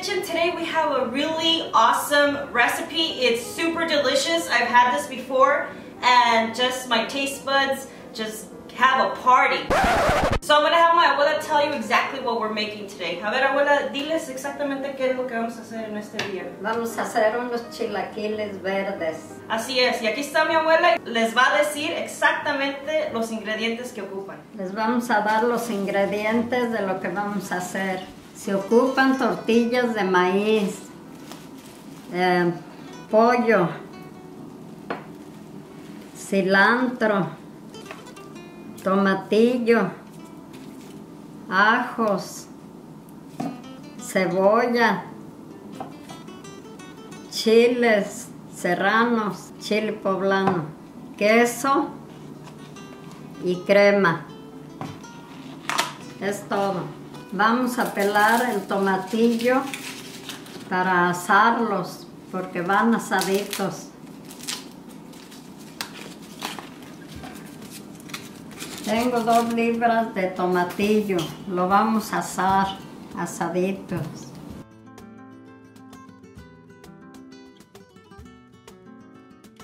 kitchen. Today we have a really awesome recipe. It's super delicious. I've had this before and just my taste buds just have a party. So I'm gonna have my abuela tell you exactly what we're making today. A ver, abuela, diles exactamente qué es lo que vamos a hacer en este día. Vamos a hacer unos chilaquiles verdes. Así es, y aquí está mi abuela. Les va a decir exactamente los ingredientes que ocupan. Les vamos a dar los ingredientes de lo que vamos a hacer. Se ocupan tortillas de maíz, pollo, cilantro, tomatillo, ajos, cebolla, chiles serranos, chile poblano, queso y crema. Es todo. Vamos a pelar el tomatillo para asarlos porque van asaditos. Tengo 2 libras de tomatillo, lo vamos a asar, asaditos.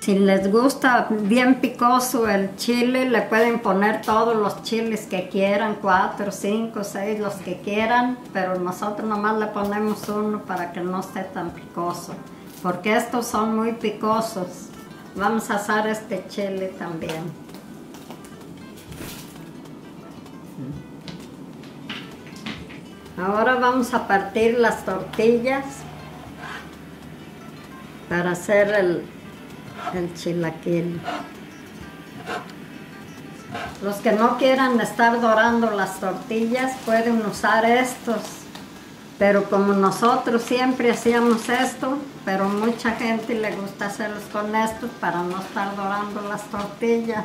Si les gusta bien picoso el chile, le pueden poner todos los chiles que quieran, 4, 5, 6, los que quieran, pero nosotros nomás le ponemos uno para que no esté tan picoso, porque estos son muy picosos. Vamos a asar este chile también. Ahora vamos a partir las tortillas para hacer el chilaquil. Los que no quieran estar dorando las tortillas pueden usar estos, pero como nosotros siempre hacíamos esto, pero mucha gente le gusta hacerlos con estos para no estar dorando las tortillas.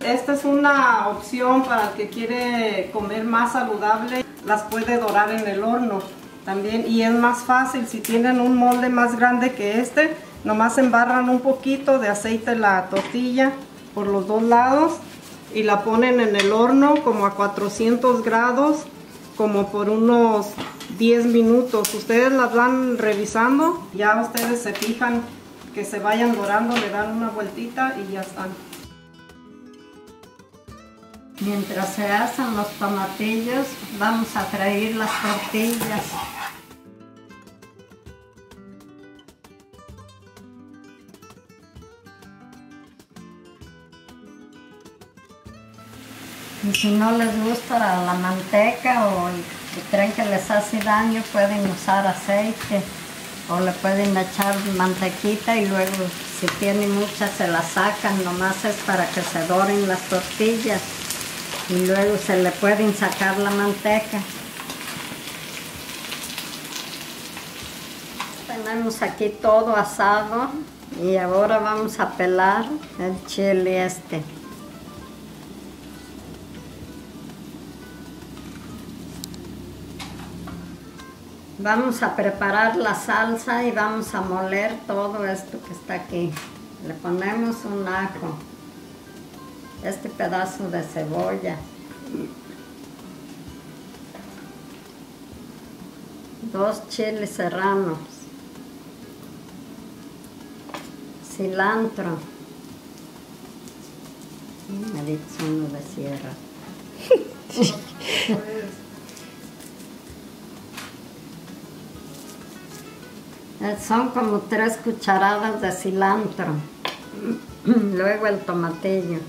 Esta es una opción para el que quiere comer más saludable, las puede dorar en el horno también y es más fácil. Si tienen un molde más grande que este, nomás embarran un poquito de aceite la tortilla por los 2 lados y la ponen en el horno como a 400 grados como por unos 10 minutos. Ustedes las van revisando, ya ustedes se fijan que se vayan dorando, le dan una vueltita y ya están. Mientras se hacen los tomatillos, vamos a freír las tortillas. Y si no les gusta la manteca o si creen que les hace daño, pueden usar aceite o le pueden echar mantequita y luego, si tienen muchas, se la sacan. Nomás es para que se doren las tortillas. Y luego se le pueden sacar la manteca. Tenemos aquí todo asado y ahora vamos a pelar el chile este. Vamos a preparar la salsa y vamos a moler todo esto que está aquí. Le ponemos un ajo, este pedazo de cebolla, 2 chiles serranos, cilantro, me dice uno de sierra, son como 3 cucharadas de cilantro, luego el tomatillo.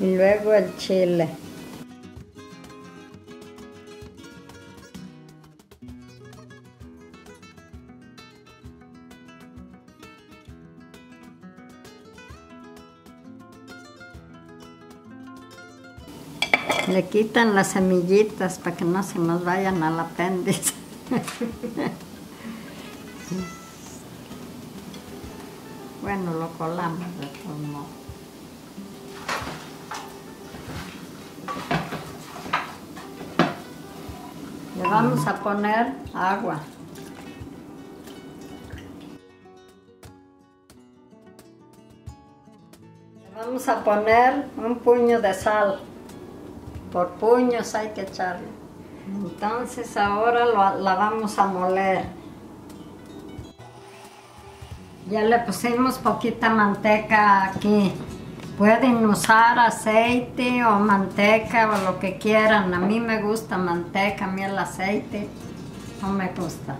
Y luego el chile. Le quitan las semillitas para que no se nos vayan al apéndice. Bueno, lo colamos de todos modos. Le vamos a poner agua. Vamos a poner un puño de sal. Por puños hay que echarle. Entonces ahora la vamos a moler. Ya le pusimos poquita manteca aquí. Pueden usar aceite o manteca o lo que quieran. A mí me gusta manteca, a mí el aceite no me gusta.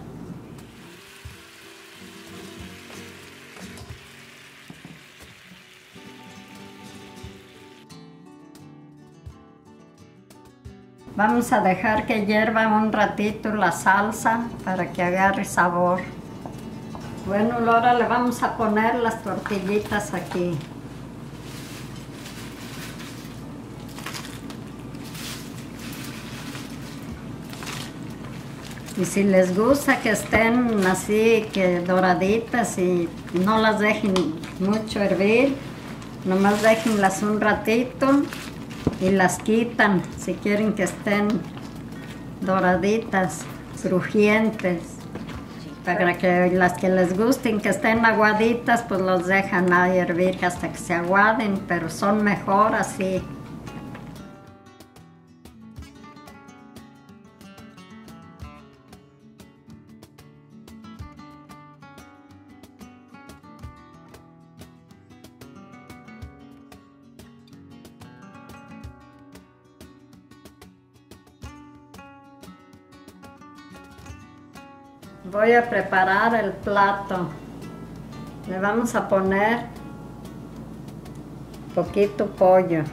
Vamos a dejar que hierva un ratito la salsa para que agarre sabor. Bueno, ahora le vamos a poner las tortillitas aquí. Y si les gusta que estén así, que doraditas, y no las dejen mucho hervir, nomás déjenlas un ratito. Y las quitan si quieren que estén doraditas, crujientes. Para que las que les gusten que estén aguaditas, pues los dejan ahí hervir hasta que se aguaden, pero son mejor así. Voy a preparar el plato. Le vamos a poner poquito pollo.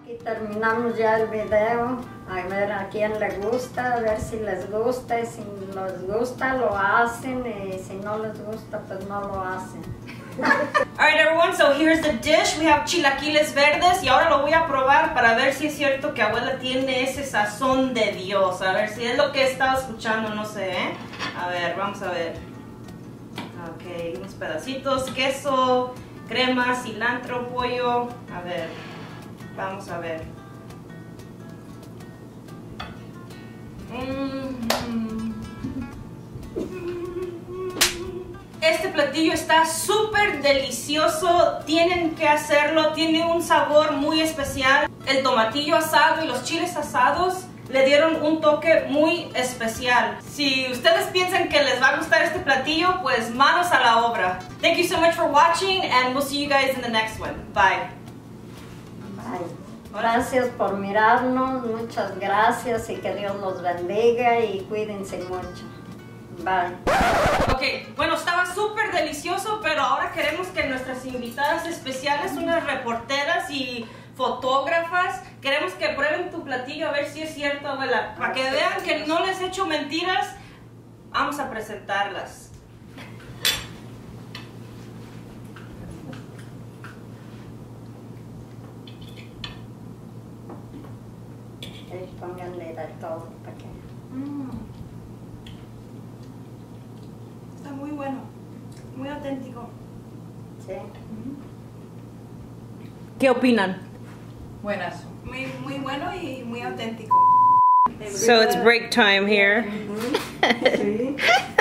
Aquí terminamos ya el video. A ver a quién le gusta, a ver si les gusta, y si les gusta lo hacen, y si no les gusta pues no lo hacen. Alright everyone, so here's the dish. We have chilaquiles verdes, y ahora lo voy a probar para ver si es cierto que abuela tiene ese sazón de Dios. A ver si es lo que estaba escuchando, no sé, ¿eh? A ver, vamos a ver. Ok, unos pedacitos, queso, crema, cilantro, pollo. A ver, vamos a ver. Este platillo está súper delicioso, tienen que hacerlo, tiene un sabor muy especial. El tomatillo asado y los chiles asados le dieron un toque muy especial. Si ustedes piensan que les va a gustar este platillo, pues manos a la obra. Thank you so much for watching, and we'll see you guys in the next one. Bye. Bye. Gracias por mirarnos, muchas gracias, y que Dios los bendiga y cuídense mucho. Bye. Ok, bueno, estaba súper delicioso, pero ahora queremos que nuestras invitadas especiales, unas reporteras y fotógrafas, queremos que prueben tu platillo a ver si es cierto, abuela. Para que vean que no les he hecho mentiras, vamos a presentarlas. Pónganle de todo para que... Está muy bueno, muy auténtico. Sí. ¿Qué opinan? Buenas. Muy bueno y muy auténtico. So it's break time here. Mm-hmm. Sí.